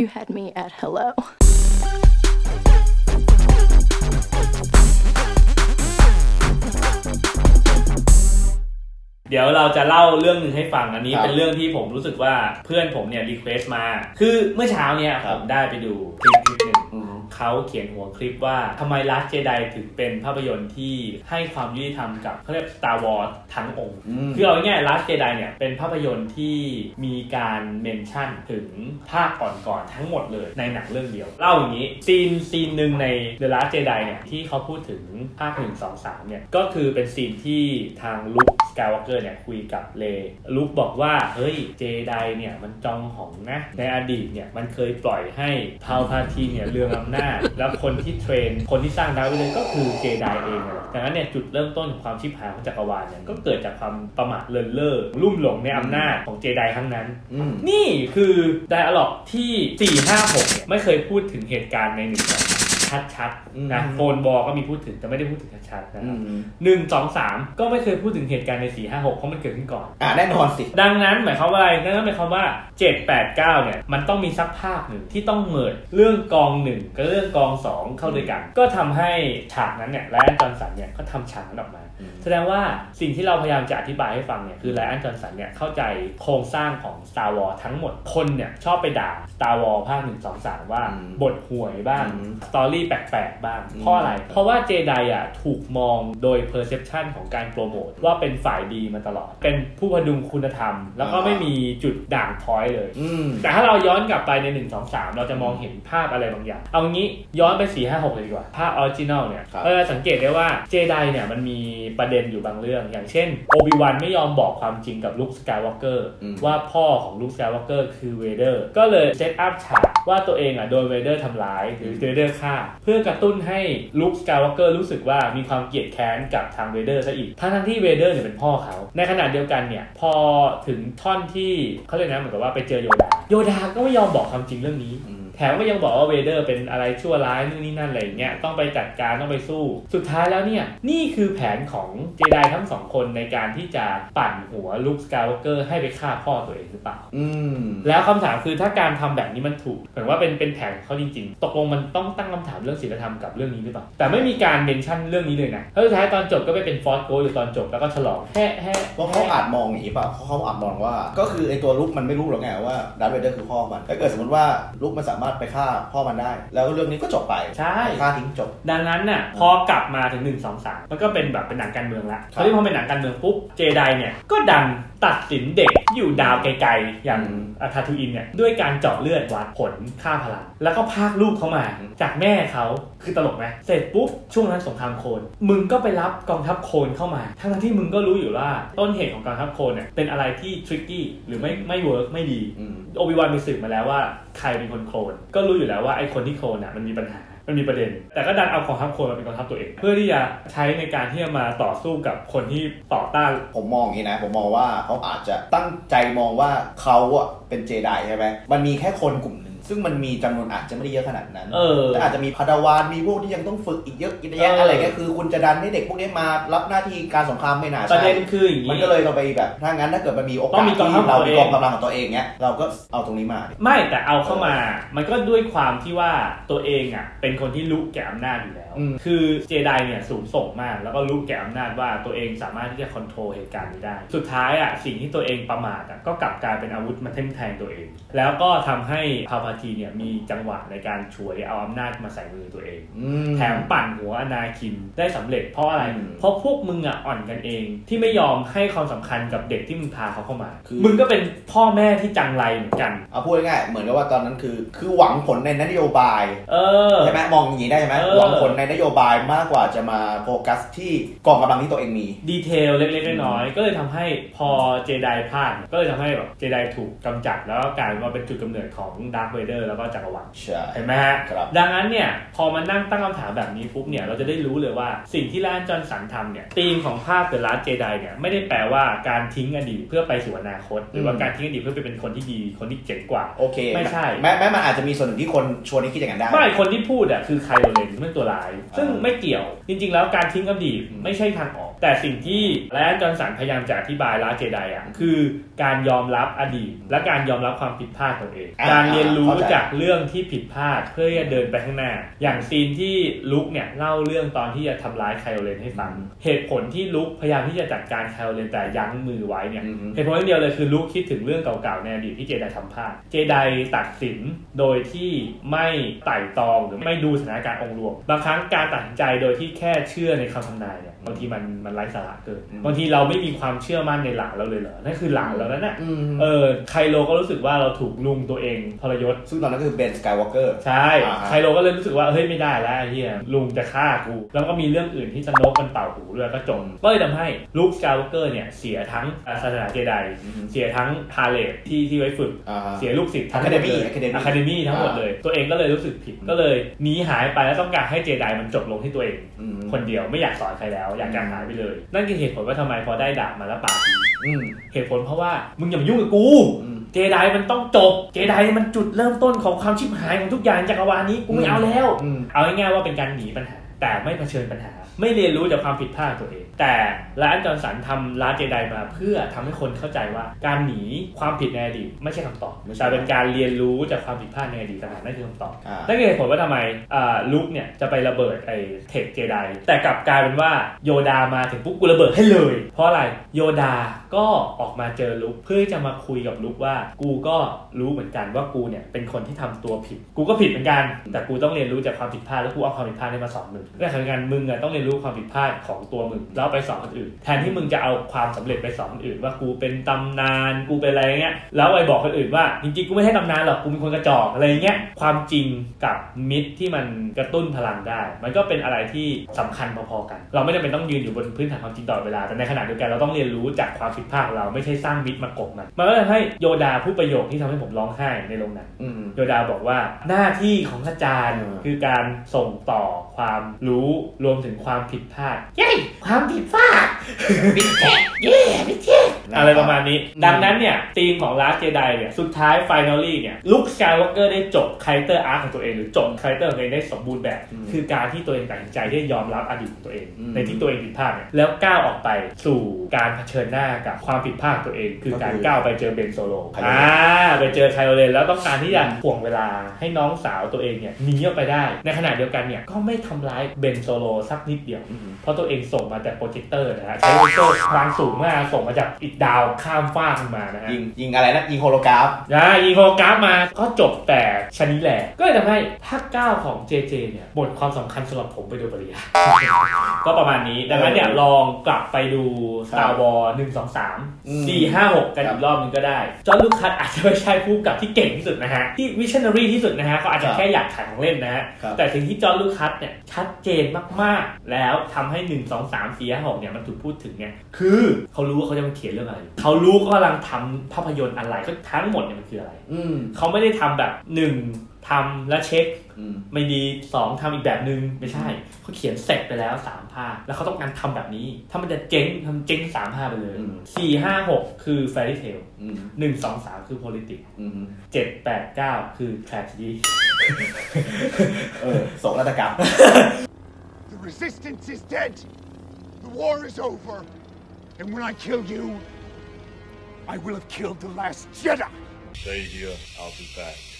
You had me at hello.เดี๋ยวเราจะเล่าเรื่องหนึ่งให้ฟังอันนี้เป็นเรื่องที่ผมรู้สึกว่าเพื่อนผมเนี่ยรีเควสต์มาคือเมื่อเช้าเนี่ยผมได้ไปดูคลิปหนึ่งเขาเขียนหัวคลิปว่าทำไม Last Jedi ถึงเป็นภาพยนตร์ที่ให้ความยุติธรรมกับเขาเรียก Star Wars ทั้งองค์คือเอาง่ายๆ Last Jedi เนี่ยเป็นภาพยนตร์ที่มีการเมนชั่นถึงภาคก่อนๆทั้งหมดเลยในหนังเรื่องเดียวเล่าอย่างนี้ซีนหนึ่งใน The Last Jedi เนี่ยที่เขาพูดถึงภาค 1, 2, 3 เนี่ยก็คือเป็นซีนที่ทางลุค Skywalkerเนี่ยคุยกับเลลุคบอกว่าเฮ้ยเจไดเนี่ยมันจองหองนะในอดีตเนี่ยมันเคยปล่อยให้พาลพาทีนเนี่ยเรืองอำนาจแล้วคนที่เทรนคนที่สร้างดาวไปเลยก็คือเจไดเองดังนั้นเนี่ยจุดเริ่มต้นของความชิบหายของจักรวาลเนี่ยก็เกิดจากความประมาทเลินเล่อลุ่มหลงในอำนาจของเจไดทั้งนั้นนี่คือไดอะล็อกที่456เนี่ยไม่เคยพูดถึงเหตุการณ์ใน1 2ชัดๆนะโฟนบอก็มีพูดถึงแต่ไม่ได้พูดถึงชัดๆนะครับ1, 2, 3ก็ไม่เคยพูดถึงเหตุการณ์ใน4, 5, 6เพราะมันเกิดขึ้นก่อนแน่นอนสิดังนั้นหมายความว่าอะไรนั่นก็หมายความว่า7, 8, 9เนี่ยมันต้องมีสักภาคหนึ่งที่ต้องเมิดเรื่องกอง1กับเรื่องกอง2เข้าด้วยกันก็ทำให้ฉากนั้นเนี่ยไลออน จอห์นสันเนี่ยก็ทำฉากนั้นออกมาแสดงว่าสิ่งที่เราพยายามจะอธิบายให้ฟังเนี่ยคือไลออน จอห์นสันเนี่ยเข้าใจโครงสร้างของ Star Wars ทั้งหมดคนเนี่ยชอบไปด่า Star Wars ภาค 1, 2, 3ว่าบทห่วยบ้างสตอรี่แปลกๆบ้างเพราะอะไรเพราะว่าเจไดอ่ะถูกมองโดย perception ของการโปรโมทว่าเป็นฝ่ายดีมาตลอดเป็นผู้พดุงคุณธรรมแล้วก็ไม่มีจุดด่างพ้อยเลยแต่ถ้าเราย้อนกลับไปใน1, 2, 3เราจะมองเห็นภาพอะไรบางอย่างเอางี้ย้อนไป4, 5, 6เลยดีกว่าภาพ original เนี่ยเราสังเกตได้ว่าเจไดเนี่ยมันมีประเด็นอยู่บางเรื่องอย่างเช่นโอบิวันไม่ยอมบอกความจริงกับลุค สกายวอล์กเกอร์ว่าพ่อของลุค สกายวอล์กเกอร์คือเวเดอร์ก็เลยเซตอัพฉากว่าตัวเองอ่ะโดนเวเดอร์ทำร้ายหรือเวเดอร์ฆ่าเพื่อกระตุ้นให้ลุค สกายวอล์กเกอร์รู้สึกว่ามีความเกลียดแค้นกับทางเวเดอร์ซะอีกทั้งที่เวเดอร์เนี่ยเป็นพ่อเขาในขณะเดียวกันเนี่ยพอถึงท่อนที่เขาเรียกนะเหมือนกับว่าไปเจอโยดาก็ไม่ยอมบอกความจริงเรื่องนี้แถมก็ยังบอกว่าเวเดอร์เป็นอะไรชั่วร้ายนู่นนี่นั่นอะไรอย่างเงี้ยต้องไปจัดการต้องไปสู้สุดท้ายแล้วเนี่ยนี่คือแผนของเจไดทั้ง2คนในการที่จะปั่นหัวลุค สกายวอล์กเกอร์ให้ไปฆ่าพ่อตัวเองหรือเปล่าแล้วคำถามคือถ้าการทำแบบนี้มันถูกเหมือนว่าเป็นแผนเขาจริงๆตกลงมันต้องตั้งคำถามเรื่องศีลธรรมกับเรื่องนี้หรือเปล่าแต่ไม่มีการเมนชั่นเรื่องนี้เลยนะแล้วสุดท้ายตอนจบก็ไปเป็นฟอร์สโกสต์อยู่ตอนจบแล้วก็ฉลองแฮ่ว่าเขาอาจมองอย่างนี้เปล่าเขาอาจมองว่าก็คือไอตัวลุคมันไม่รู้หรอกไงว่าดาร์ธ เวเดอร์คือพ่อมันถ้าเกิดสมมติว่าลุคมันไปฆ่าพ่อมันได้แล้วก็เรื่องนี้ก็จบไปใช่ฆ่าทิ้งจบดังนั้นน่ะพอกลับมาถึง1, 2, 3มันก็เป็นแบบเป็นหนังการเมืองละพอที่พอเป็นหนังการเมืองปุ๊บเจไดเนี่ยก็ดันตัดสินเด็กอยู่ดาวไกลๆอย่างอาทาทูอินเนี่ยด้วยการเจาะเลือดวัดผลค่าพลังแล้วก็พากลูกเขามาจากแม่เขาคือตลกไหมเสร็จปุ๊บช่วงนั้นสงครามโคลนมึงก็ไปรับกองทัพโคลนเข้ามาทั้งที่มึงก็รู้อยู่ว่าต้นเหตุของกองทัพโคลนเนี่ยเป็นอะไรที่ทริกกี้หรือไม่เวิร์กไม่ดีโอบิวันไปสืบมาแล้วว่าใครเป็นคนโคลนก็รู้อยู่แล้วว่าไอ้คนที่โคลนน่ะมันมีปัญหามันมีประเด็นแต่ก็ดันเอากองทัพโคลนมาเป็นกองทัพตัวเองเพื่อที่จะใช้ในการที่จะมาต่อสู้กับคนที่ต่อต้านผมมองอย่างนี้นะผมมองว่าเขาอาจจะตั้งใจมองว่าเขาอะเป็นเจไดใช่ไหมมันมีแค่คนกลุ่มนึงซึ่งมันมีจำนวนอาจจะไม่ได้เยอะขนาดนั้นแต่อาจจะมีพลวานมีพวกที่ยังต้องฝึกอีกเยอะอีกแยะอะไรก็คือคุณจะดันให้เด็กพวกนี้มารับหน้าที่การสงครามไม่น่าใช่ประเด็นคืออย่างนี้มันก็เลยเราไปแบบถ้างั้นถ้าเกิดมันมีโอกาสที่เรามีกองกำลังของตัวเองเนี้ยเราก็เอาตรงนี้มาไม่แต่เอาเข้ามามันก็ด้วยความที่ว่าตัวเองอ่ะเป็นคนที่รู้แก่อำนาจอยู่แล้วคือเจไดเนี่ยสูงส่งมากแล้วก็รู้แก่อำนาจว่าตัวเองสามารถที่จะควบคุมเหตุการณ์นี้ได้สุดท้ายอ่ะสิ่งที่ตัวเองประมาทอ่ะก็กลับกลายเป็นอาวุธมาทิ่มแทงตัวเองแล้วก็ทำให้ทีเนี่ยมีจังหวะในการช่วยเอาอำนาจมาใส่มือตัวเองแถมปั่นหัวอนาคินได้สำเร็จเพราะอะไรเพราะพวกมึงอ่ะอ่อนกันเองที่ไม่ยอมให้ความสำคัญกับเด็กที่มึงพาเขาเข้ามามึงก็เป็นพ่อแม่ที่จังไรเหมือนกันเอาพูดง่ายๆเหมือนกับว่าตอนนั้นคือหวังผลในนโยบายใช่ไหมมองอย่างนี้ได้ไหมหวังผลในนโยบายมากกว่าจะมาโฟกัสที่กองกำลังที่ตัวเองมีดีเทลเล็กๆน้อยๆก็เลยทำให้พอเจไดพลาดก็เลยทำให้แบบเจไดถูกกำจัดแล้วกลายมาเป็นจุดกำเนิดของดาร์ธแล้วก็จักรวรรดิเห็นไหมฮะดังนั้นเนี่ยพอมานั่งตั้งคำถามแบบนี้ปุ๊บเนี่ยเราจะได้รู้เลยว่าสิ่งที่ไลออน จอห์นสันทำเนี่ยธีมของภาพเดอะลาสต์เจไดเนี่ยไม่ได้แปลว่าการทิ้งอดีตเพื่อไปสู่อนาคตหรือว่าการทิ้งอดีตเพื่อไปเป็นคนที่ดีคนที่เจ๋งกว่าโอเคไม่ใช่แม้มันอาจจะมีส่วนหนึ่งที่คนชวนให้คิดอย่างนั้นได้ไม่คนที่พูดอ่ะคือไคโลเรนเป็นตัวร้ายซึ่งไม่เกี่ยวจริงๆแล้วการทิ้งอดีตไม่ใช่ทางออก แต่สิ่งที่ไรอัน จอห์นสันพยายามจะอธิบายลาสต์เจไดอ่ะคือการยอมรับอดีตและการยอมรับความผิดพลาดของตัวเองการเรียนรู้จากเรื่องที่ผิดพลาดเพื่อจะเดินไปข้างหน้าอย่างซีนที่ลุคเนี่ยเล่าเรื่องตอนที่จะทำร้ายไคโอเลนให้ฟังเหตุผลที่ลุคพยายามที่จะจัดการไคโอเลนแต่ยั้งมือไว้เนี่ยเหตุผลเดียวเลยคือลุคคิดถึงเรื่องเก่าๆในอดีตที่เจไดทำพลาดเจไดตัดสินโดยที่ไม่ไต่ตองหรือไม่ดูสถานการณ์องค์รวมบางครั้งการตัดสินใจโดยที่แค่เชื่อในคำทำนายเนี่ยบางทีมันไร้สาระเกินบางทีเราไม่มีความเชื่อมั่นในหลานเราเลยเหรอนั่นคือหลานเรานั่นน่ะไคโลก็รู้สึกว่าเราถูกลุงตัวเองทรยศซึ่งตอนนั้นก็คือเบน สกายวอล์กเกอร์ใช่ไคโลก็เลยรู้สึกว่าเฮ้ยไม่ได้แล้วไอ้เหี้ยลุงจะฆ่ากูแล้วก็มีเรื่องอื่นที่สโนว์มันเป่าหูด้วยก็จมก็เลยทำให้ลุค สกายวอล์กเกอร์เนี่ยเสียทั้งศาสนาเจไดเสียทั้งพาเลทที่ไว้ฝึกเสียลูกศิษย์ทั้งอะคาเดมี่ทั้งหมดเลยตัวเองก็เลยรู้สึกผิดก็เลยหนีหายไปแล้วต้องการให้เจไดมันจบลงที่ตัวเองคนเดียวไม่อยากสอนใครแล้วอยากจะหายไปเลยนั่นคือเหตุผลว่าทำไมพอได้ดาบมาแล้วปาทีเหตุผลเพราะว่ามึงอย่ามายุ่งกับกูเจไดมันต้องจบเจไดมันจุดเริ่มต้นของความชิบหายของทุกอย่างจักรวาลนี้กูไม่เอาแล้วเอาง่ายๆว่าเป็นการหนีปัญหาแต่ไม่เผชิญปัญหาไม่เรียนรู้จากความผิดพลาดตัวเองแต่ไรอัน จอห์นสันทำลาสต์เจไดมาเพื่อทำให้คนเข้าใจว่าการหนีความผิดในอดีตไม่ใช่คำตอบแต่เป็นการเรียนรู้จากความผิดพลาดในอดีตต่างหากนั่นคือคำตอบนั่นคือเหตุผลว่าทำไมลุคเนี่ยจะไประเบิดไอ้เทคเจไดแต่กลับกลายเป็นว่าโยดามาถึงปุ๊บกูระเบิดให้เลยเพราะอะไรโยดาก็ออกมาเจอลุคเพื่อจะมาคุยกับลุคว่ากูก็รู้เหมือนกันว่ากูเนี่ยเป็นคนที่ทำตัวผิดกูก็ผิดเหมือนกันแต่กูต้องเรียนรู้จากความผิดพลาดแล้วกูเอาความผิดพลาดนี้มาสอนมึงและขณะนั้นมึงต้องเรียนรู้ความผิดพลาดของตัวมึงแล้วไปสอนคนอื่นแทนที่มึงจะเอาความสำเร็จไปสอนคนอื่นว่ากูเป็นตำนานกูเป็นอะไรเงี้ยแล้วไปบอกคนอื่นว่าจริงๆกูไม่ใช่ตำนานหรอกกูเป็นคนกระจอกอะไรเงี้ยความจริงกับมิตรที่มันกระตุ้นพลังได้มันก็เป็นอะไรที่สำคัญพอๆกันเราไม่จำเป็นต้องยืนอยู่บนพื้นฐานความจริงตลอดเวลาแต่ในขณะเดียวกันเราต้องเรียนรู้จากความผิดพลาดของเราไม่ใช่สร้างมิตรมากบมันก็เลยให้โยดาพูดประโยคที่ทำให้ผมร้องไห้ในโรงหนังโยดาบอกว่าหน้าที่ของอาจารย์คือการส่งต่อความรู้รวมถึงความผิดพลาดเย้ความผิดพลาดมิสเทคเย้มิสเทคอะไรประมาณนี้ดังนั้นเนี่ยธีมของ Last Jedi เนี่ยสุดท้าย Finally เนี่ยลุค Skywalker ได้จบ Character Arc ของตัวเองหรือจบ Character ของตัวเองได้สมบูรณ์แบบคือการที่ตัวเองตัดสินใจที่ยอมรับอดีตของตัวเองในที่ตัวเองผิดพลาดเนี่ยแล้วก้าวออกไปสู่การเผชิญหน้ากับความผิดพลาดตัวเองคือการก้าวไปเจอเบนโซโลไปเจอไคโอเลนแล้วต้องการที่จะถ่วงเวลาให้น้องสาวตัวเองเนี่ยหนีออกไปได้ในขณะเดียวกันเนี่ยก็ไม่ทำร้ายเบนโซโลสักนิดเดียวเพราะตัวเองส่งมาแต่โปรเจคเตอร์นะฮะใช้โปรเจคเตอร์วางสูงมากส่งมาจากอีกดาวข้ามฟ้าขึ้นมานะฮะยิงอะไรนะยิงโฮโลกราฟยิงโฮโลกราฟมาก็จบแต่ชนิดแหละก็เลยทำให้ภาคเก้าของเจเจเนี่ยบทความสำคัญสำหรับผมไปดูปริยาก็ประมาณนี้ดังนั้นเนี่ยลองกลับไปดู Star Wars 1, 2, 3, 4, 5, 6 กันอีกรอบนึงก็ได้จอห์น ลูคัสอาจจะไม่ใช่ผู้กำกับที่เก่งที่สุดนะฮะที่วิชั่นนารีที่สุดนะฮะเขาอาจจะแค่อยากขายของเล่นนะฮะแต่สิ่งที่จอห์น ลูคัสเนี่ยชัดเจนมากๆแล้วทำให้1, 2, 3, 4, 5, 6เนี่ยมันถูกพูดถึงเนี่ยคือเขารู้ว่าเขาจะมาเขียนเรื่องอะไรเขารู้เขากำลังทำภาพยนตร์อะไรก็ทั้งหมดเนี่ยมันคืออะไรเขาไม่ได้ทำแบบ1ทำแล้วเช็คไม่ดี2ทำอีกแบบนึงไม่ใช่เขาเขียนเสร็จไปแล้ว3ภาคแล้วเขาต้องการทำแบบนี้ถ้ามันจะเจ๊งทำเจ๊ง3ภาคไปเลย4 5 6คือ Fairy Tale 1 2 3คือ Politics 7 8 9คือ Tragedy โศกนาฏกรรม The resistance is dead The war is over And when I kill you I will have killed the last Jedi Savior I'll be back